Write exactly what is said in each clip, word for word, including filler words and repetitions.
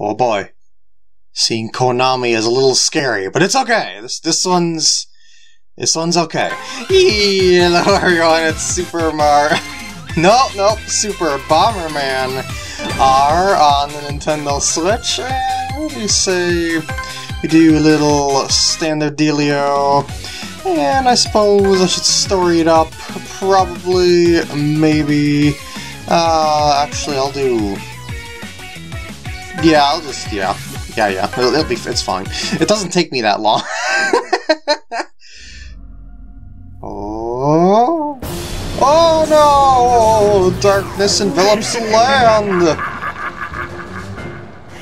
Oh boy. Seeing Konami is a little scary, but it's okay. This this one's this one's okay. Eee, hello everyone, it's Super Mar Nope, nope, Super Bomberman R on the Nintendo Switch, and we say we do a little standard dealio, and I suppose I should story it up, probably, maybe, uh, actually I'll do, yeah, I'll just, yeah, yeah, yeah, it'll, it'll be, it's fine, it doesn't take me that long. Oh, oh no, darkness envelops the land!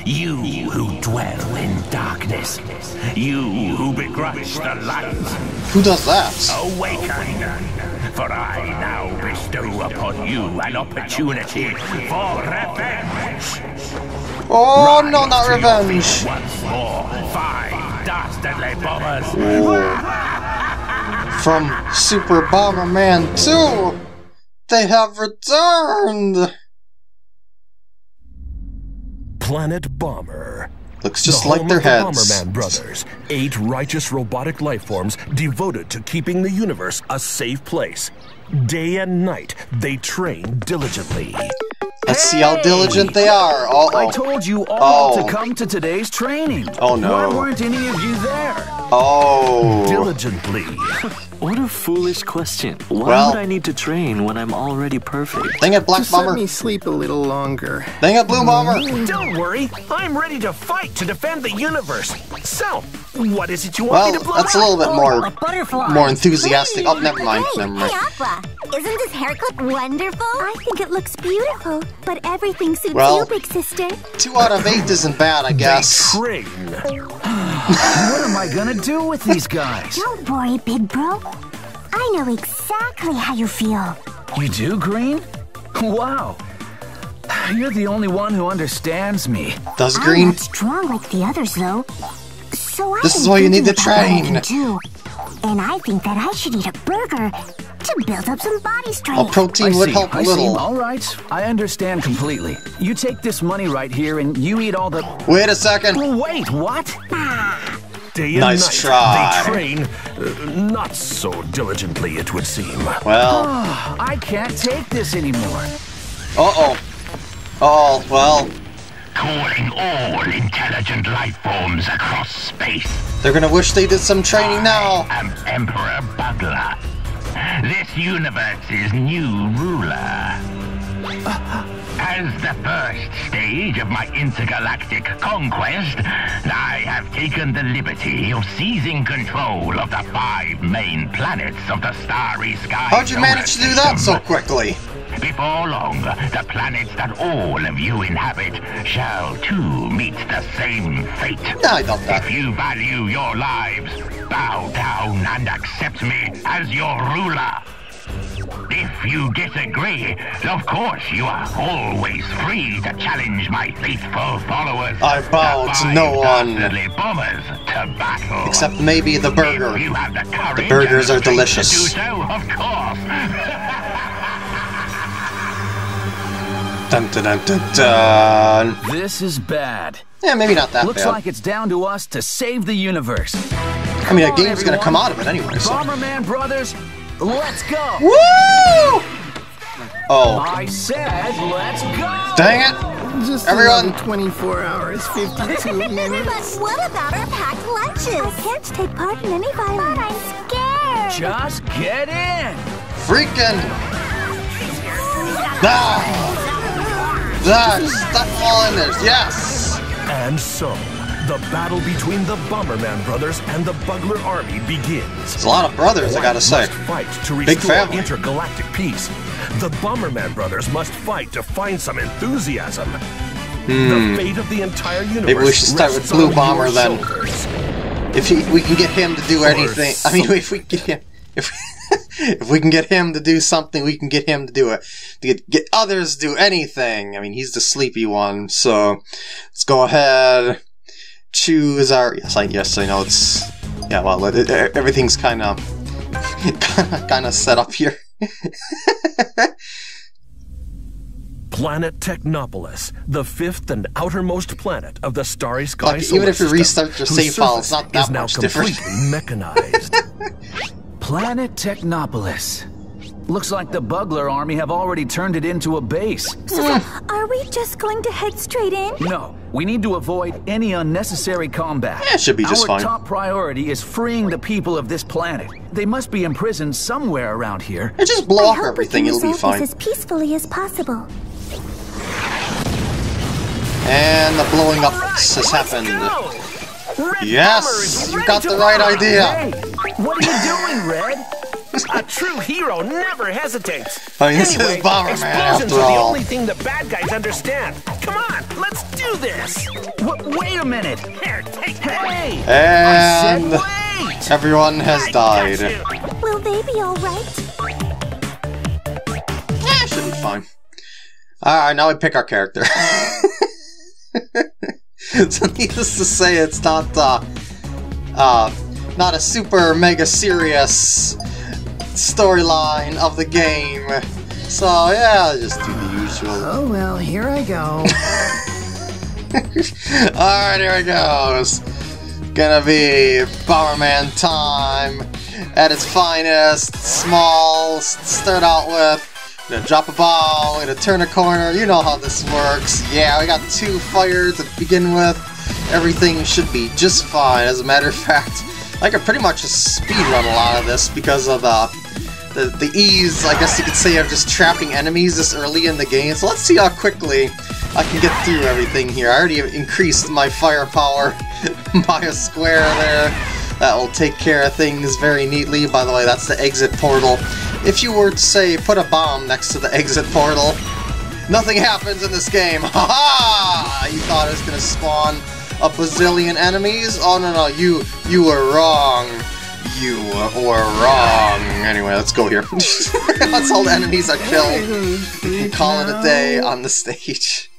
You who dwell in darkness, you who begrudge the light. Who does that? Awaken, for I now bestow upon you an opportunity for revenge. Oh no, not revenge! Once more, five dastardly bombers. Ooh. From Super Bomberman two, they have returned. Planet Bomber. Looks just the like home their of the heads. Bomberman Brothers, eight righteous robotic lifeforms devoted to keeping the universe a safe place. Day and night, they train diligently. Let's see how diligent they are. Uh-oh. I told you all oh. to come to today's training. Oh no. Why weren't any of you there? Oh. Diligently. What a foolish question. Why well, would I need to train when I'm already perfect? Dang it, Black Just Bomber. Let me sleep a little longer. Dang it, Blue Bomber. Don't worry. I'm ready to fight to defend the universe. So, what is it you well, want me to blow Well, that's up? a little bit more, oh, more enthusiastic. Hey, oh, never mind. Hey, never mind. Hey, Appa. Isn't this haircut wonderful? I think it looks beautiful, but everything suits well, you, big sister. Two out of eight isn't bad, I guess. They What am I gonna do with these guys? Don't worry, big bro. I know exactly how you feel. You do, Green? Wow. You're the only one who understands me. Does Green? I'm not strong like the others, though. So I This is why you need the train. And I think that I should eat a burger to build up some body strength. Well, protein I would see, help a I little. See. All right, I understand completely. You take this money right here and you eat all the... Wait a second. Wait, what? Ah. Day and nice night, try. They train uh, not so diligently, it would seem. Well... Oh, I can't take this anymore. Uh-oh. Oh, well... Calling all intelligent life forms across space. They're gonna wish they did some training now. I am Emperor Bugler. This universe's new ruler. As the first stage of my intergalactic conquest, I have taken the liberty of seizing control of the five main planets of the starry sky. How'd you manage to do that so quickly? Before long, the planets that all of you inhabit shall too meet the same fate. I don't know. If you value your lives, bow down and accept me as your ruler. If you disagree, of course you are always free to challenge my faithful followers. I bow to no one. Bombers to battle. Except maybe the burger. If you have the courage the burgers are delicious. To do so, of course. Dun, dun, dun, dun, dun. This is bad. Yeah, maybe not that Looks bad. Looks like it's down to us to save the universe. I mean, a game's gonna come out of it anyway, so... Bomberman Brothers, let's go! Woo! Oh. I said, let's go! Dang it! Just Everyone! twenty-four hours, fifty-two minutes. But what about our packed lunches? I can't take part in any violence. But I'm scared! Just get in! Freaking! Ah! That's that all in there, yes! And so, the battle between the Bomberman Brothers and the Bugler Army begins. It's a lot of brothers, I gotta say. Fight to restore Big family. Intergalactic peace. The Bomberman Brothers must fight to find some enthusiasm. Hmm. The fate of the entire universe. Maybe we should start with Blue Bomber then. If he, we can get him to do anything, I mean, if we get him, if. If we can get him to do something, we can get him to do it. To get, get others to do anything. I mean, he's the sleepy one, so let's go ahead. Choose our. Yes, I, yes, I know it's. Yeah, well, it, everything's kind of, kind of set up here. Planet Technopolis, the fifth and outermost planet of the Starry Sky like, Solar System. Even if you restart your save file, it's not that much different. Is now completely mechanized. Planet Technopolis. Looks like the Bugler army have already turned it into a base. So, are we just going to head straight in? No, we need to avoid any unnecessary combat. Yeah, it should be just fine. Our top priority is freeing the people of this planet. They must be imprisoned somewhere around here. And just block everything, it'll be fine. As peacefully as possible. And the blowing up has happened. Yes, you got the right idea. What are you doing, Red? A true hero never hesitates. I mean, this anyway, is Bomberman after all. Explosions are the only thing the bad guys understand. Come on, let's do this. W wait a minute. Here, take that. Hey. And I said, everyone has I died. Will they be all right? Yeah, should be fine. All right, now we pick our character. So needless to say, it's not uh, uh, not a super mega serious storyline of the game, so yeah, just do the usual. Oh well, here I go. Alright, here it goes. Gonna be Bomberman time at its finest. Small, start out with, gonna drop a ball, gonna turn a corner, you know how this works. Yeah, we got two fire to begin with. Everything should be just fine. As a matter of fact, I could pretty much just speedrun a lot of this because of the, the the ease, I guess you could say, of just trapping enemies this early in the game. So let's see how quickly I can get through everything here. I already have increased my firepower by a square there. That will take care of things very neatly. By the way, that's the exit portal. If you were to, say, put a bomb next to the exit portal, nothing happens in this game. Ha ha! You thought it was gonna spawn a bazillion enemies? Oh no no, you you were wrong. You were wrong. Anyway, let's go here. That's all the enemies I killed. We can call it a day on the stage.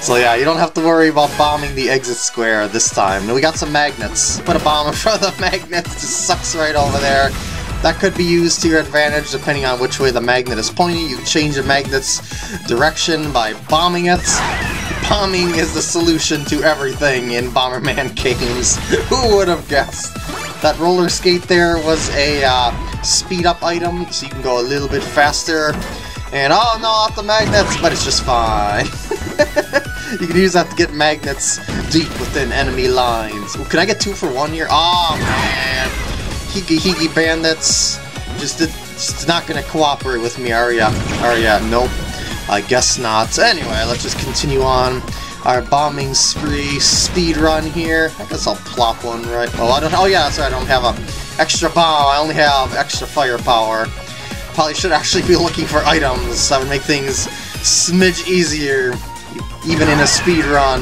So yeah, you don't have to worry about bombing the exit square this time. We got some magnets. Put a bomb in front of the magnets, just sucks right over there. That could be used to your advantage depending on which way the magnet is pointing. You change the magnet's direction by bombing it. Bombing is the solution to everything in Bomberman games. Who would have guessed? That roller skate there was a uh, speed up item, so you can go a little bit faster. And oh no, off the magnets, but it's just fine. You can use that to get magnets deep within enemy lines. Ooh, can I get two for one here? Oh man! Higgy Higgy Bandits just did, just not gonna cooperate with me, are ya? Are ya? Nope. I guess not. Anyway, let's just continue on our bombing spree speed run here. I guess I'll plop one right. Oh, I don't. Oh yeah, that's right. I don't have a extra bomb. I only have extra firepower. Probably should actually be looking for items. That would make things smidge easier, even in a speed run.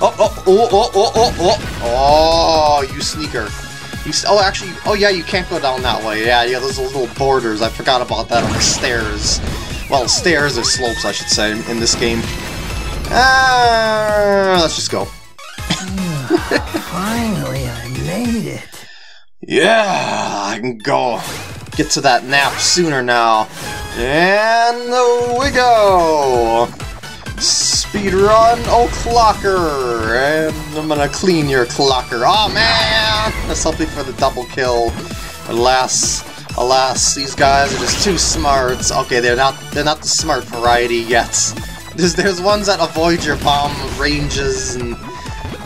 oh, oh, oh, oh, oh, oh, oh! Oh, you sneaker. You, oh, actually. Oh yeah, you can't go down that way. Yeah, yeah. Those little borders. I forgot about that on the stairs. Well, stairs or slopes, I should say, in this game. Ah, uh, let's just go. Finally, I made it. Yeah, I can go. Get to that nap sooner now. And we go. Speedrun O'Clocker. And I'm gonna clean your clocker. Oh, man. That's something for the double kill. Alas. Alas, these guys are just too smart. Okay, they're not they're not the smart variety yet. There's there's ones that avoid your bomb ranges and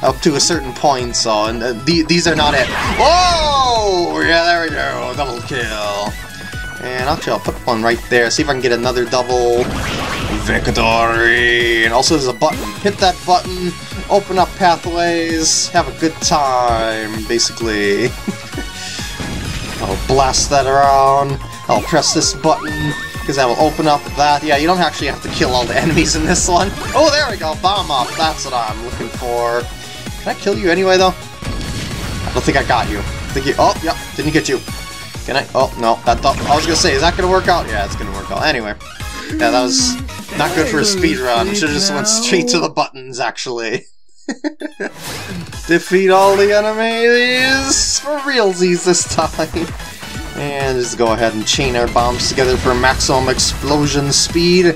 up to a certain point, so and uh, th these are not it. Whoa! Yeah, there we go. Double kill. And actually I'll put one right there. See if I can get another double victory. And also there's a button. Hit that button, open up pathways, have a good time, basically. I'll blast that around, I'll press this button, because that will open up that. Yeah, you don't actually have to kill all the enemies in this one. Oh, there we go, bomb up, that's what I'm looking for. Can I kill you anyway, though? I don't think I got you. I think you oh, yeah, didn't get you. Can I? Oh, no, that thought, I was going to say, is that going to work out? Yeah, it's going to work out. Anyway, yeah, that was not good for a speedrun. Should have just went straight to the buttons, actually. Defeat all the enemies for realsies this time. And just go ahead and chain our bombs together for maximum explosion speed.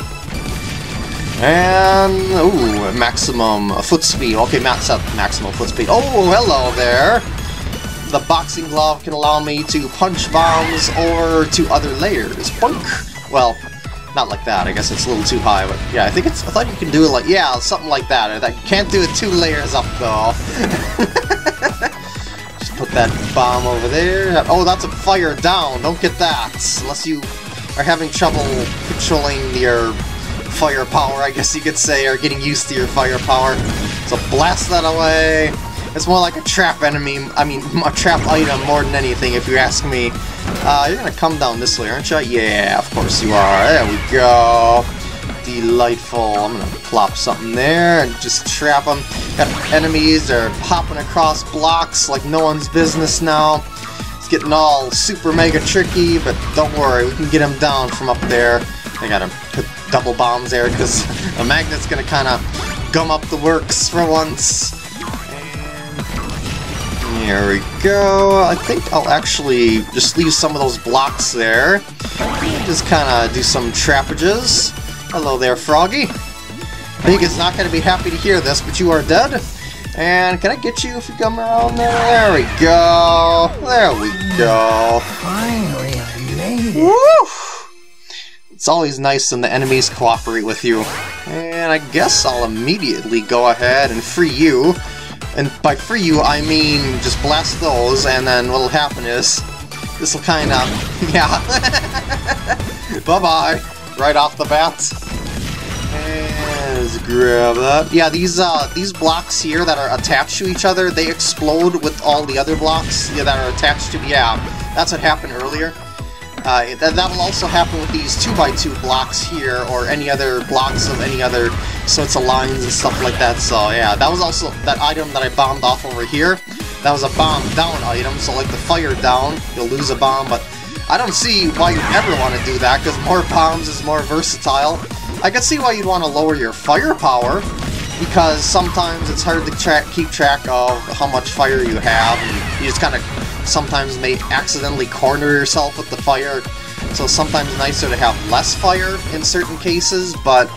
And, ooh, maximum foot speed. Okay, max up maximum foot speed. Oh, hello there! The boxing glove can allow me to punch bombs or to other layers. Boink! Well, not like that. I guess it's a little too high, but yeah, I think it's. I thought you can do it like, yeah, something like that. I can't do it two layers up, though. Just put that bomb over there. Oh, that's a fire down. Don't get that. Unless you are having trouble controlling your firepower, I guess you could say, or getting used to your firepower. So blast that away. It's more like a trap enemy, I mean, a trap item more than anything, if you ask me. Uh, you're gonna come down this way, aren't you? Yeah, of course you are. There we go. Delightful. I'm gonna plop something there and just trap them. Got enemies, they're popping across blocks like no one's business now. It's getting all super mega tricky, but don't worry, we can get them down from up there. I gotta put double bombs there, because a magnet's gonna kinda gum up the works for once. There we go. I think I'll actually just leave some of those blocks there. Just kind of do some trappages. Hello there, Froggy. Big is not going to be happy to hear this, but you are dead. And can I get you if you come around there? There we go. There we go. Finally, I made it. Woo! It's always nice when the enemies cooperate with you. And I guess I'll immediately go ahead and free you. And by free you, I mean just blast those, and then what'll happen is this will kind of, yeah, bye bye, right off the bat. And let's grab that. Yeah, these uh, these blocks here that are attached to each other, they explode with all the other blocks yeah, that are attached to. Yeah, that's what happened earlier. Uh, that that will also happen with these two by two blocks here, or any other blocks of any other sorts of lines and stuff like that. So yeah, that was also that item that I bombed off over here. That was a bomb down item. So like the fire down, you'll lose a bomb. But I don't see why you'd ever want to do that, because more bombs is more versatile. I could see why you'd want to lower your firepower, because sometimes it's hard to track, keep track of how much fire you have. And you just kind of sometimes may accidentally corner yourself with the fire, so sometimes nicer to have less fire in certain cases, but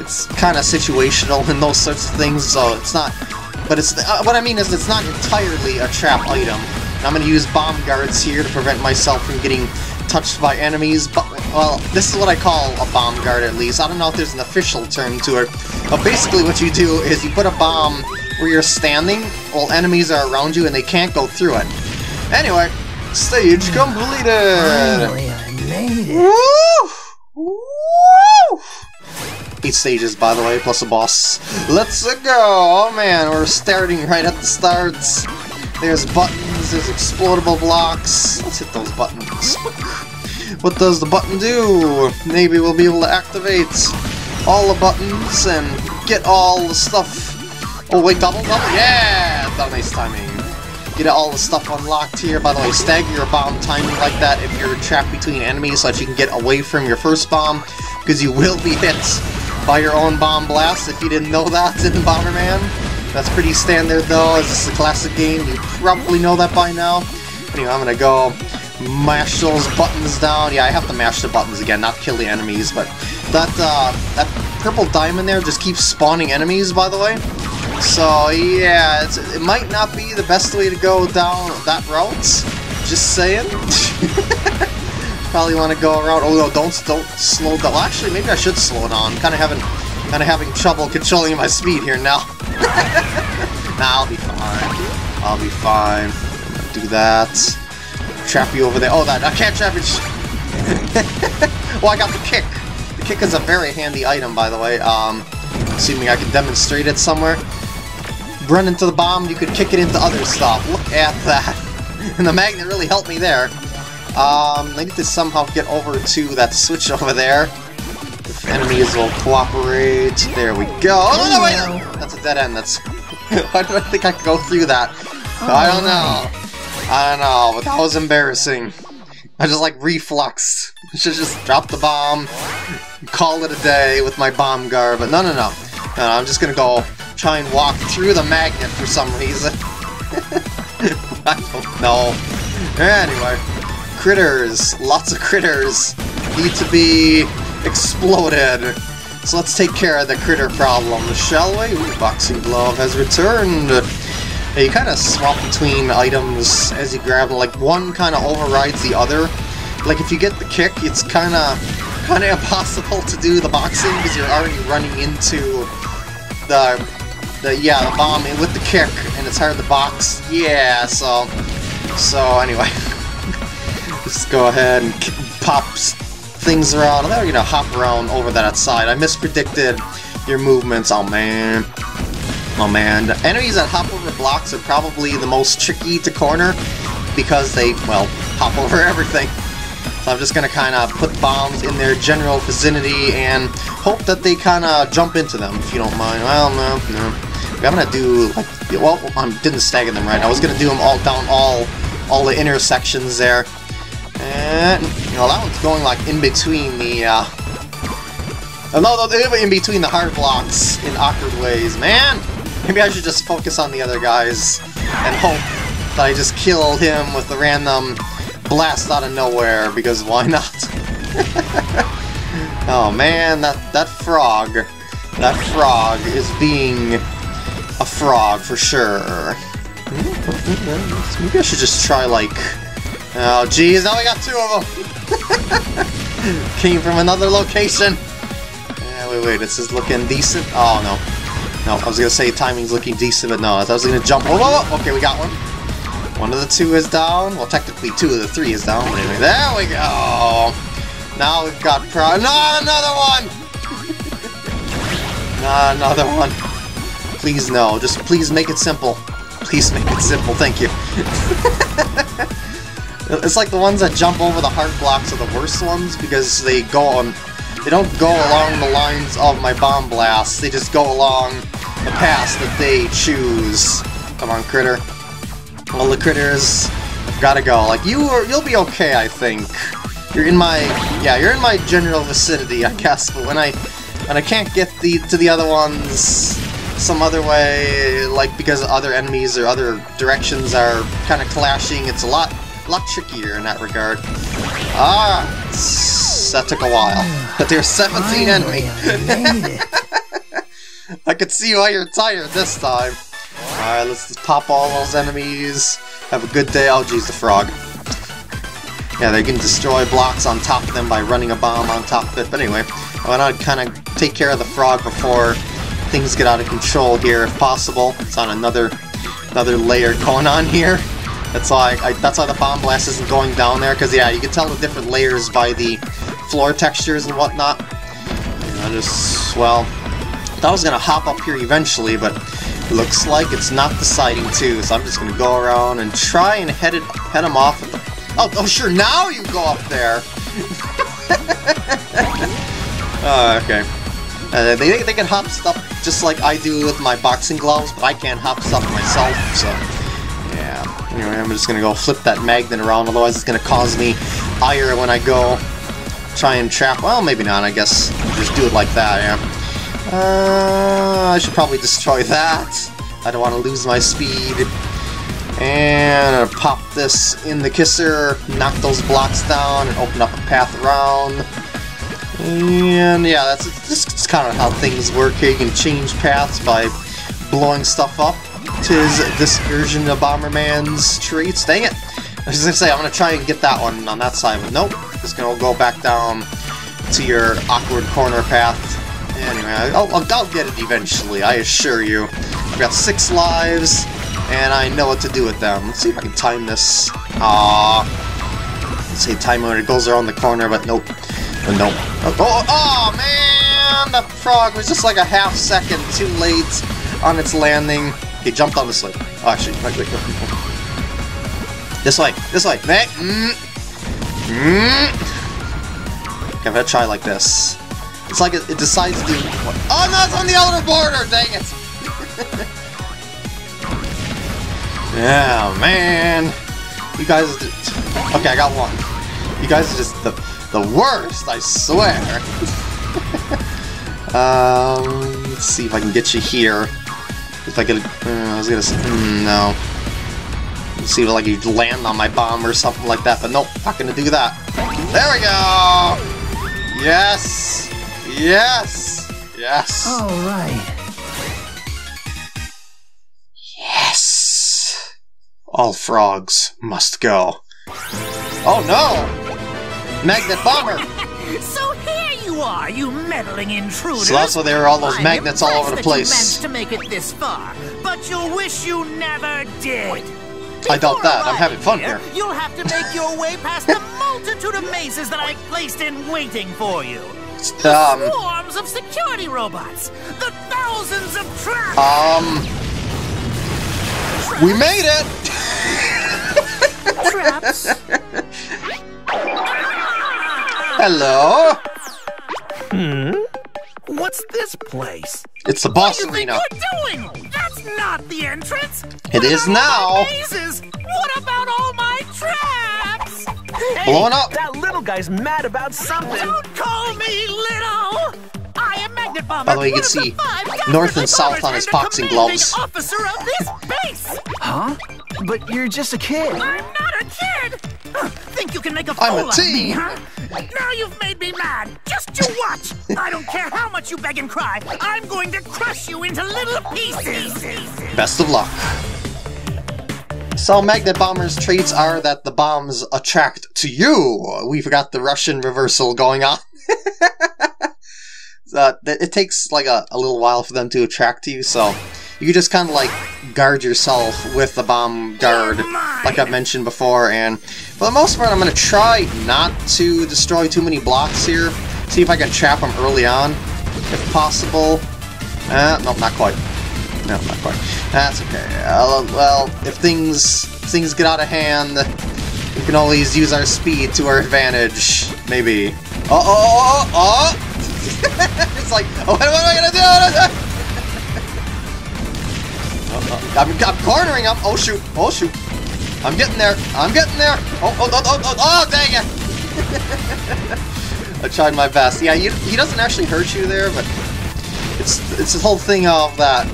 it's kind of situational in those sorts of things, so it's not, but it's, uh, what I mean is it's not entirely a trap item. And I'm going to use bomb guards here to prevent myself from getting touched by enemies, but, well, this is what I call a bomb guard at least. I don't know if there's an official term to it, but basically what you do is you put a bomb where you're standing while enemies are around you and they can't go through it. Anyway, stage completed! Finally, I made it! Woo! Woo! Eight stages, by the way, plus a boss. Let's go! Oh man, we're starting right at the starts. There's buttons, there's explodable blocks. Let's hit those buttons. What does the button do? Maybe we'll be able to activate all the buttons and get all the stuff. Oh wait, double, double? Yeah! Nice timing. Get all the stuff unlocked here. By the way, stagger your bomb timing like that if you're trapped between enemies so that you can get away from your first bomb, because you will be hit by your own bomb blast if you didn't know that in Bomberman. That's pretty standard though, as this is a classic game. You probably know that by now. Anyway, I'm gonna go mash those buttons down. Yeah, I have to mash the buttons again, not kill the enemies, but that, uh, that purple diamond there just keeps spawning enemies, by the way. So yeah, it's, it might not be the best way to go down that route. Just saying. Probably want to go around. Oh no, don't don't slow down. Well, actually, maybe I should slow down. I'm kind of having kind of having trouble controlling my speed here now. Nah, I'll be fine. I'll be fine. Do that. Trap you over there. Oh, that I can't trap it. Well, I got the kick. The kick is a very handy item, by the way. Um, assuming I can demonstrate it somewhere. Run into the bomb, you could kick it into other stuff. Look at that. And the magnet really helped me there. Um, I need to somehow get over to that switch over there. If enemies will cooperate. There we go. Oh, no, wait. That's a dead end. That's. Why do I think I could go through that? I don't know. I don't know, but that was embarrassing. I just like reflexed. I should just drop the bomb, call it a day with my bomb guard, but no, no, no. No, no, I'm just gonna go try and walk through the magnet for some reason. I don't know. Anyway, Critters, lots of critters, need to be exploded. So let's take care of the critter problem, shall we? Ooh, Boxing Glove has returned. You kind of swap between items as you grab them, like one kind of overrides the other. Like if you get the kick, it's kind of kind of impossible to do the boxing because you're already running into the the yeah the bomb with the kick, and it's hard to box. Yeah, so so anyway, just go ahead and pop things around. I'm never gonna hop around over that side. I mispredicted your movements. Oh man. Oh man, the enemies that hop over blocks are probably the most tricky to corner because they, well, hop over everything. So I'm just gonna kinda put bombs in their general vicinity and hope that they kinda jump into them, if you don't mind. Well, no, no. I'm gonna do, like, well, I didn't stagger them right. I was gonna do them all down all, all the intersections there. And, you know, that one's going, like, in between the, uh... oh, no, no, in between the hard blocks in awkward ways, man! Maybe I should just focus on the other guys and hope that I just kill him with a random blast out of nowhere, because why not? Oh man, that, that frog. That frog is being a frog for sure. Maybe I should just try like... oh geez, now I got two of them! Came from another location! Yeah, wait, wait, this is looking decent. Oh no. No, I was gonna say timing's looking decent, but no, I was gonna jump. Whoa, whoa, whoa. Okay, we got one. One of the two is down. Well, technically, two of the three is down. Anyway, there we go. Now we've got pro. Not another one. Not another one. Please no. Just please make it simple. Please make it simple. Thank you. It's like the ones that jump over the heart blocks are the worst ones because they go on. They don't go along the lines of my bomb blasts. They just go along the paths that they choose. Come on, critter. All the critters have got to go. Like you are, you'll be okay, I think. You're in my, yeah, you're in my general vicinity, I guess. But when I, when I can't get the to the other ones some other way, like because other enemies or other directions are kind of clashing, it's a lot, lot trickier in that regard. Ah, that took a while, but there's seventeen enemy. I could see why you're tired this time. Alright, let's just pop all those enemies. Have a good day. Oh geez, the frog. Yeah, they can destroy blocks on top of them by running a bomb on top of it. But anyway, I want to kind of take care of the frog before things get out of control here, if possible. It's on another another layer going on here. That's why I, that's why the bomb blast isn't going down there, because yeah, you can tell the different layers by the floor textures and whatnot. And I just, well, I thought I was gonna hop up here eventually, but it looks like it's not deciding to. So I'm just gonna go around and try and head it, head them off. With the, oh, oh, sure, now you go up there. Oh, okay. Uh, they they can hop stuff just like I do with my boxing gloves, but I can't hop stuff myself, so. Anyway, I'm just gonna go flip that magnet around, otherwise it's gonna cause me ire when I go try and trap. Well, maybe not, I guess. Just do it like that, yeah. Uh, I should probably destroy that. I don't want to lose my speed. And I'm gonna pop this in the kisser, knock those blocks down, and open up a path around. And yeah, that's just kind of how things work here. You can change paths by blowing stuff up. Tis this version of Bomberman's traits. Dang it! I was gonna say, I'm gonna try and get that one on that side, but nope. Just gonna go back down to your awkward corner path. Anyway, I'll, I'll get it eventually, I assure you. I've got six lives, and I know what to do with them. Let's see if I can time this. Aww. Let's say time when it goes around the corner, but nope. But nope. Oh, oh, oh, man! The frog was just like a half second too late on its landing. He jumped on this way. Oh, actually, wait, wait, wait. This way, this way. Mm. Mm. Okay, I'm gonna try like this. It's like it, it decides to do. What? Oh no, it's on the outer border! Dang it! Yeah, man. You guys. Did... Okay, I got one. You guys are just the the worst. I swear. um, let's see if I can get you here. If I could, uh, I was gonna say, mm, no. seemed like he'd land on my bomb or something like that, but nope, not gonna do that. There we go! Yes! Yes! Yes! Alright. Yes! All frogs must go. Oh no! Magnet Bomber! So here you are, you meddling intruder! So that's why there are all those magnets all over the place. I'm impressed that you managed to make it this far, but you'll wish you never did! I doubt that. I'm having fun here. You'll have to make your way past the multitude of mazes that I placed in waiting for you. The um, swarms of security robots. The thousands of traps. Um... Traps. We made it! Traps. Hello? Hmm? What's this place? It's the boss arena. What do you think you're doing? That's not the entrance. It is now. What about all my traps? Hey, blowing up. That little guy's mad about something. Don't call me little. I am Magnet Bomber. By the way, you can see north and south on his boxing gloves. Officer of this base. Huh? But you're just a kid. I'm not a kid. Huh, think you can make a fool of me, huh? Now you've made me mad. Just you watch. I don't care how much you beg and cry. I'm going to crush you into little pieces. Best of luck. So Magnet Bomber's traits are that the bombs attract to you. We've got the Russian reversal going on. uh, it takes like a, a little while for them to attract to you, so you just kind of like guard yourself with the bomb guard, like I've mentioned before, and for the most part I'm going to try not to destroy too many blocks here, see if I can trap them early on, if possible. Uh, no, not quite. No, not quite. That's okay. Uh, well, if things, things get out of hand, we can always use our speed to our advantage, maybe. Uh oh, oh, oh! It's like, oh, what am I going to do? I'm, I'm cornering him. Oh shoot! Oh shoot! I'm getting there. I'm getting there. Oh! Oh! Oh! Oh! Oh! Oh dang it! I tried my best. Yeah, you, he doesn't actually hurt you there, but it's it's this whole thing of that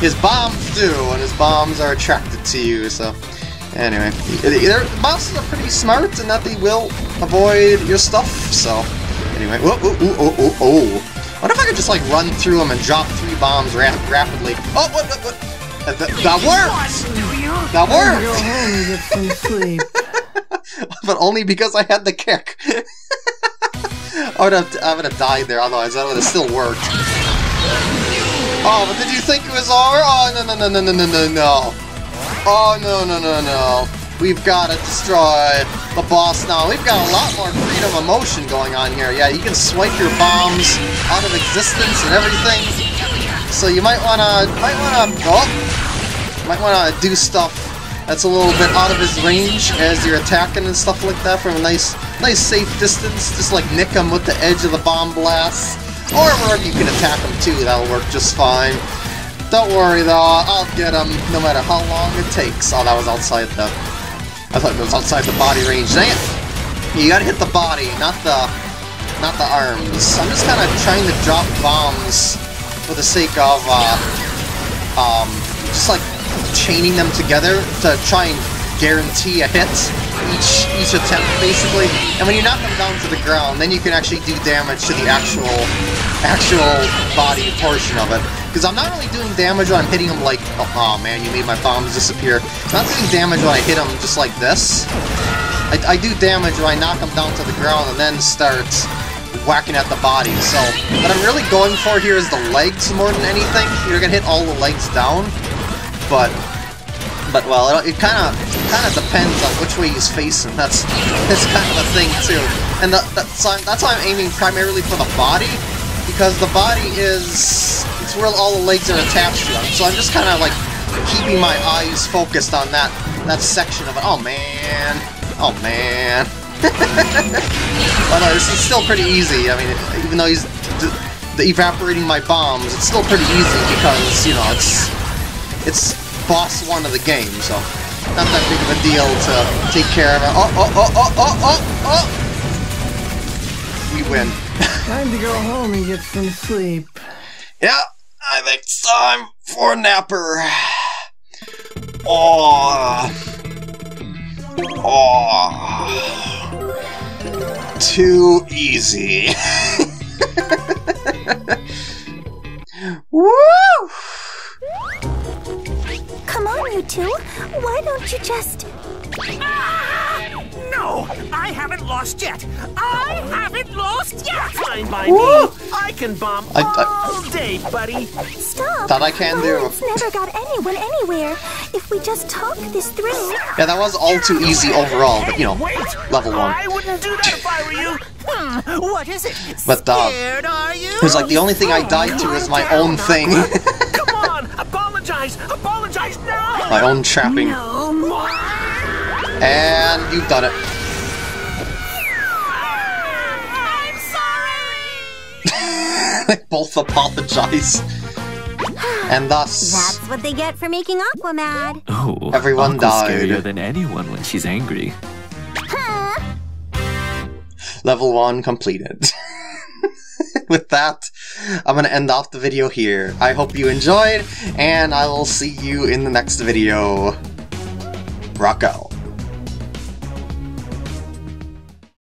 his bombs do, and his bombs are attracted to you. So anyway, their bosses are pretty smart in that they will avoid your stuff. So anyway, oh oh oh oh oh! What if I could just like run through them and drop three bombs rap rapidly? Oh! What? What? What? Th that worked! That worked! But only because I had the kick. I would have, I would have died there, otherwise that would have still worked. Oh, but did you think it was over? Oh, no, no, no, no, no, no, no. Oh, no, no, no, no. We've got to destroy the boss now. We've got a lot more freedom of motion going on here. Yeah, you can swipe your bombs out of existence and everything. So you might wanna, might wanna, oh, might wanna do stuff that's a little bit out of his range as you're attacking and stuff like that from a nice, nice safe distance. Just like nick him with the edge of the bomb blast, or wherever you can attack him too. That'll work just fine. Don't worry though, I'll get him no matter how long it takes. Oh, that was outside the, I thought it was outside the body range. Dang it! You gotta hit the body, not the, not the arms. I'm just kind of trying to drop bombs for the sake of, uh, um, just like chaining them together to try and guarantee a hit each each attempt, basically. And when you knock them down to the ground, then you can actually do damage to the actual actual body portion of it. Because I'm not really doing damage when I'm hitting them like, oh, oh man, you made my bombs disappear. I'm not doing damage when I hit them just like this. I, I do damage when I knock them down to the ground and then start whacking at the body. So what I'm really going for here is the legs more than anything. You're gonna hit all the legs down, but but well, it kind of kind of depends on which way he's facing. That's that's kind of a thing too. And the, that's that's why I'm aiming primarily for the body, because the body is it's where all the legs are attached to them. So I'm just kind of like keeping my eyes focused on that that section of it. Oh man, oh man. But no, this is still pretty easy. I mean, even though he's d d evaporating my bombs, it's still pretty easy because, you know, it's it's boss one of the game, so not that big of a deal to take care of it. Oh, oh, oh, oh, oh, oh, oh! We win. Time to go home and get some sleep. Yeah, I think it's time for a napper. Oh. Oh, too easy. Woo! Come on, you two. Why don't you just... Ah! No, I haven't lost yet. I haven't lost yet. Fine by me. I can bomb I, I, all day, buddy. Stop. That I can do. It's never got anyone anywhere. If we just talk this through. Yeah, that was all too easy overall, but you know, hey, wait. Level one. I wouldn't do that if I were you. Hmm, what is it? But uh, scared are you? It was like the only thing I died to is my own thing. Come on, apologize, apologize now. My own trapping. No more. And you've done it. I'm sorry. They both apologize. And thus, that's what they get for making Aqua mad. Oh, everyone Uncle died. Scarier than anyone when she's angry. Huh? Level one completed. With that, I'm going to end off the video here. I hope you enjoyed, and I will see you in the next video. Rock out.